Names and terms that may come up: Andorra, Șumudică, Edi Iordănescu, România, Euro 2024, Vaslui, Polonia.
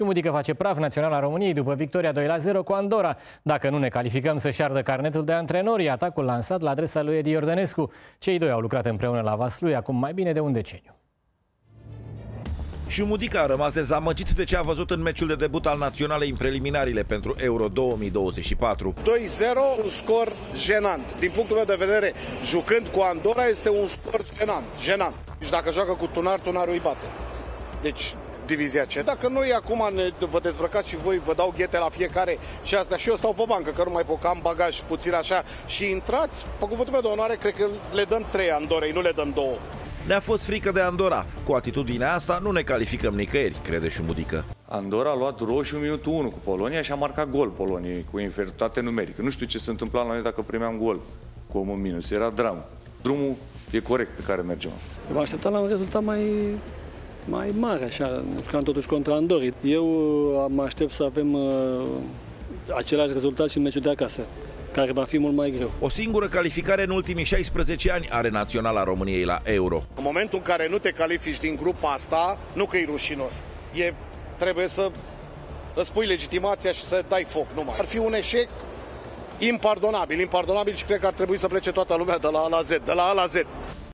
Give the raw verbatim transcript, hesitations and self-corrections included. Șumudică face praf naționala României după victoria doi la zero cu Andorra. Dacă nu ne calificăm, să șardă carnetul de antrenori, atacul lansat la adresa lui Edi Iordănescu. Cei doi au lucrat împreună la Vaslui acum mai bine de un deceniu. Șumudică a rămas dezamăgit de ce a văzut în meciul de debut al naționalei în preliminarile pentru Euro două mii douăzeci și patru. doi zero, un scor jenant. Din punctul meu de vedere, jucând cu Andorra, este un scor jenant. jenant. Deci dacă joacă cu Tunar, Tunarul îi bate. Deci divizia ce. Dacă noi acum ne, vă dezbrăcați și voi vă dau ghete la fiecare și astea și eu stau pe bancă, că nu mai pocam bagaj puțin așa și intrați, pe cuvântul meu de onoare, cred că le dăm trei Andorei, nu le dăm două. Ne-a fost frică de Andorra. Cu atitudinea asta nu ne calificăm nicăieri, crede Șumudică. Andorra a luat roșu în minutul unu cu Polonia și a marcat gol Poloniei cu inferioritate numerică. Nu știu ce se întâmpla la noi dacă primeam gol cu omul în minus. Era dramă. Drumul e corect pe care mergem. M-am așteptat la un rezultat mai, mai mare, așa, jucam totuși contra Andorii. Eu mă aștept să avem uh, același rezultat și în meciul de acasă, care va fi mult mai greu. O singură calificare în ultimii șaisprezece ani are naționala României la Euro. În momentul în care nu te califici din grupa asta, nu că e rușinos. E, trebuie să îți pui legitimația și să dai foc numai. Ar fi un eșec impardonabil, impardonabil și cred că ar trebui să plece toată lumea de la A la Z, de la A la Z.